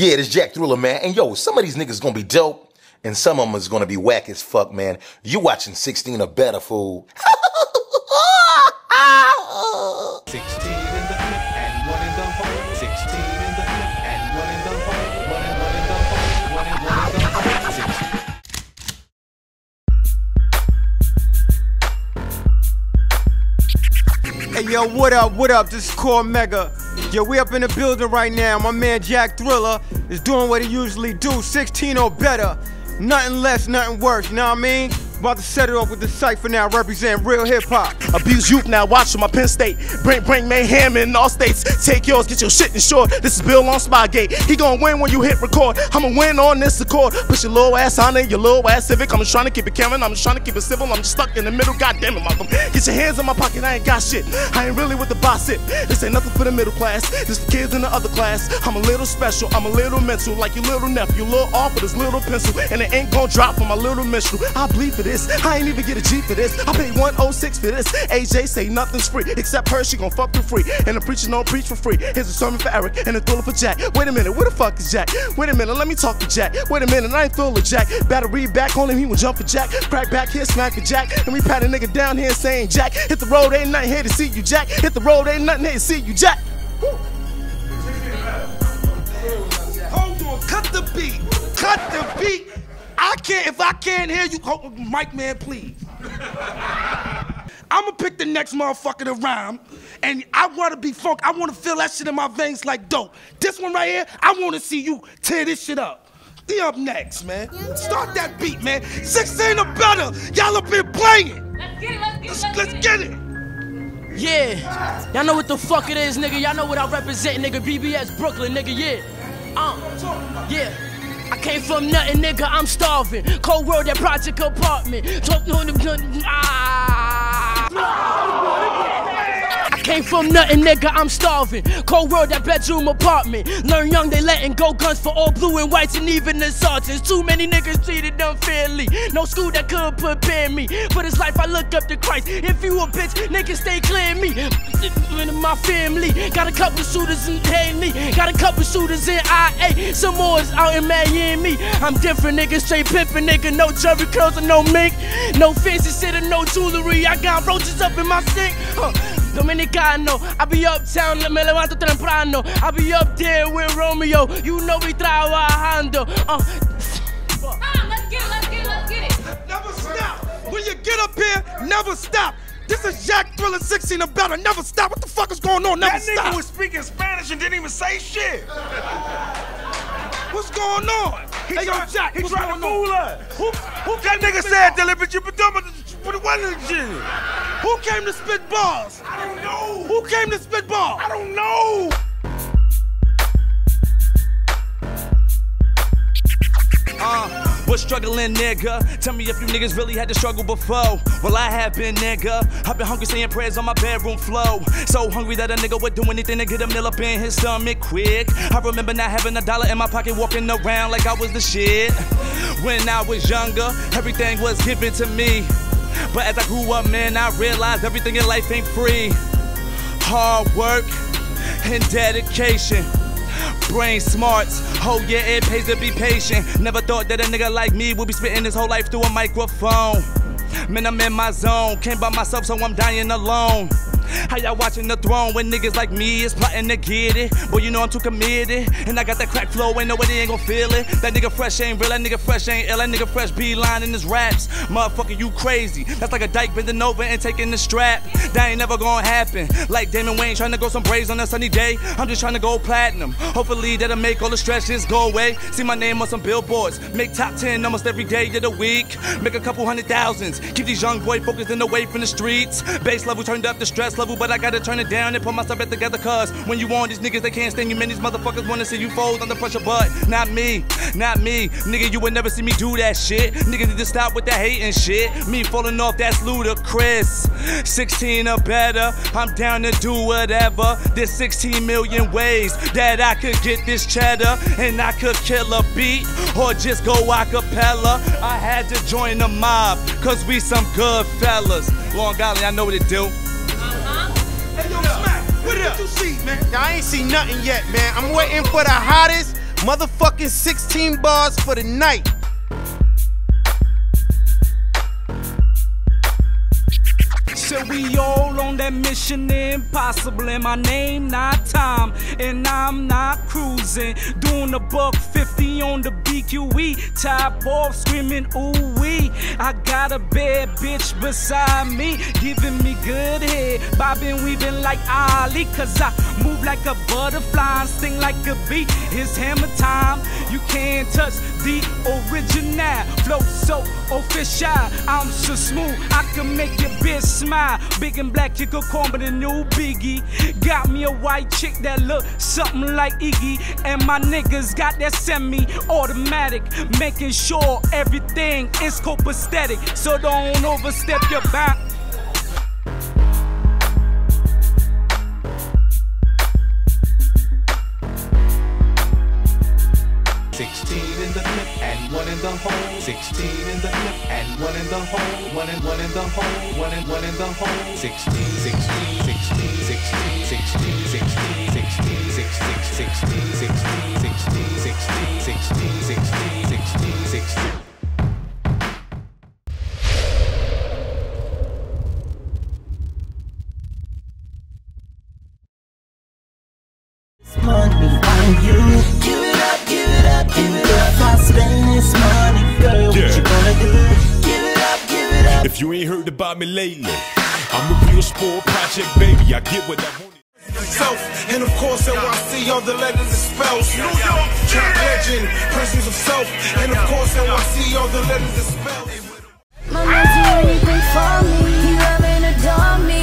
Yeah, this Jack Thriller, man. And yo, some of these niggas gonna be dope, and some of them is gonna be whack as fuck, man. You watching 16OrBetter, fool. 16 in the and one in the hole. 16 in the and one in the hole. One in the hole. One in the hole. 16. Hey yo, what up, what up? This is Cormega. Yo, we up in the building right now. My man Jack Thriller is doing what he usually do, 16OrBetter. Nothing less, nothing worse, you know what I mean? About to set it off with the Cypher now, represent real hip-hop. Abuse youth now, watch from my Penn State. Bring mayhem in all states. Take yours, get your shit insured. This is Bill on Spygate. He gon' win when you hit record. I'ma win on this accord. Push your little ass Honda, your little ass Civic. I'm just trying to keep it caring, I'm just trying to keep it civil. I'm just stuck in the middle, God damn it, Malcolm. Get your hands in my pocket, I ain't got shit. I ain't really with the bossip. This ain't nothing for the middle class. This the kids in the other class. I'm a little special, I'm a little mental. Like your little nephew, little off with his little pencil. And it ain't gon' drop for my little minstrel. I bleed for this. I ain't even get a G for this. I paid 106 for this. AJ say nothing's free except her. She gon' fuck for free. And the preacher don't preach for free. Here's a sermon for Eric and a thriller for Jack. Wait a minute, where the fuck is Jack? Wait a minute, let me talk to Jack. Wait a minute, I ain't thriller Jack. Battery back on him, he will jump for Jack. Crack back here, smack for Jack. And we pat a nigga down here saying Jack. Hit the road, ain't nothing here to see you, Jack. Hit the road, ain't nothing here to see you, Jack. Woo. Hold on, cut the beat. Cut the beat. I can't, if I can't hear you, hold, mic man, please. I'ma pick the next motherfucker to rhyme, and I wanna be funk. I wanna feel that shit in my veins like dope. This one right here, I wanna see you tear this shit up. Be up next, man. Start that beat, man. 16OrBetter, y'all have been playing. Let's get it, let's get it. Yeah, y'all know what the fuck it is, nigga. Y'all know what I represent, nigga. BBS Brooklyn, nigga, yeah. Yeah. I came from nothing, nigga, I'm starving. Cold World, that Project Apartment. I came from nothing, nigga, I'm starving. Cold World, that bedroom apartment. Learn young, they letting go guns for all blue and whites and even the sergeants. Too many niggas treated unfairly. No school that could prepare me. For this life, I look up to Christ. If you a bitch, nigga, stay clear of me. In my family, got a couple shooters in Kali. Got a couple shooters in IA. Some more is out in Miami. I'm different, nigga, straight pimpin', nigga. No jerry curls or no mink. No fancy shit or no jewelry. I got roaches up in my sink. Dominicano, I be uptown, me levanto temprano. I be up there with Romeo, you know we trabajando. Let's get it. Never stop. When you get up here, never stop. This is Jack Thriller, 16OrBetter, never stop. What the fuck is going on? Never stop. That nigga was speaking Spanish and didn't even say shit. What's going on? Hey, yo, Jack, he trying to fool us. That nigga said deliberate, you Who came to spit balls? I don't know. Who came to spit balls? I don't know. We're struggling, nigga. Tell me if you niggas really had to struggle before. Well, I have been, nigga. I've been hungry, saying prayers on my bedroom floor. So hungry that a nigga would do anything to get a meal up in his stomach quick. I remember not having a dollar in my pocket, walking around like I was the shit. When I was younger, everything was given to me. But as I grew up, man, I realized everything in life ain't free. Hard work and dedication. Brain smarts, oh yeah, it pays to be patient. Never thought that a nigga like me would be spitting his whole life through a microphone. Man, I'm in my zone, came by myself, so I'm dying alone. How y'all watching the throne when niggas like me is plotting to get it? Boy, you know I'm too committed, and I got that crack flow, ain't nobody ain't gon' feel it. That nigga fresh ain't real, that nigga fresh ain't ill, that nigga fresh be lying in his raps. Motherfucker, you crazy, that's like a dyke bending over and taking the strap. That ain't never gonna happen, like Damon Wayne trying to go some braids on a sunny day. I'm just trying to go platinum, hopefully that'll make all the stretches go away. See my name on some billboards, make top 10 almost every day of the week. Make a couple hundred thousands, keep these young boys focused and away from the streets. Bass level turned up the stress level, but I gotta turn it down and put myself back together, cause when you on these niggas, they can't stand you, man. These motherfuckers wanna see you fold under pressure, but not me, nigga, you would never see me do that shit. Nigga need to stop with that hating shit. Me falling off, that's ludicrous. 16OrBetter, I'm down to do whatever. There's 16 million ways that I could get this cheddar, and I could kill a beat or just go a cappella. I had to join the mob, cause we some good fellas. Long Island, I know what it do. Hey, yo, Smack, what did you see, man? I ain't seen nothing yet, man. I'm waiting for the hottest Motherfucking 16 bars for the night. So we all on that mission impossible, and my name not Tom, and I'm not cruising, doing a $150 on the BQE, top off screaming ooh wee. I got a bad bitch beside me, giving me good head, bobbing weaving like Ollie, cause I move like a butterfly, sting like a bee. It's hammer time, you can't touch the original, flow so official. I'm so smooth, I can make your bitch smile. Big and black, you could call me the new Biggie. Got me a white chick that look something like Iggy, and my niggas got that semi-automatic, making sure everything is copacetic, so don't overstep your bounds. The hole, 16 in the clip and one in the hole, one in the hole, one in the hole, 16, 16, 16, 16, 16, 16, 16, 16, 16, 16, 16, 16, 16, 16, 16, 16. If you ain't heard about me lately, I'm a real sport project, baby. I get what I want. Self, and of course, NYC, all the letters and spells. New York, trap legend, presence of self, and of course, NYC, all the letters and spells. Mama, do anything for me. You love and adore me.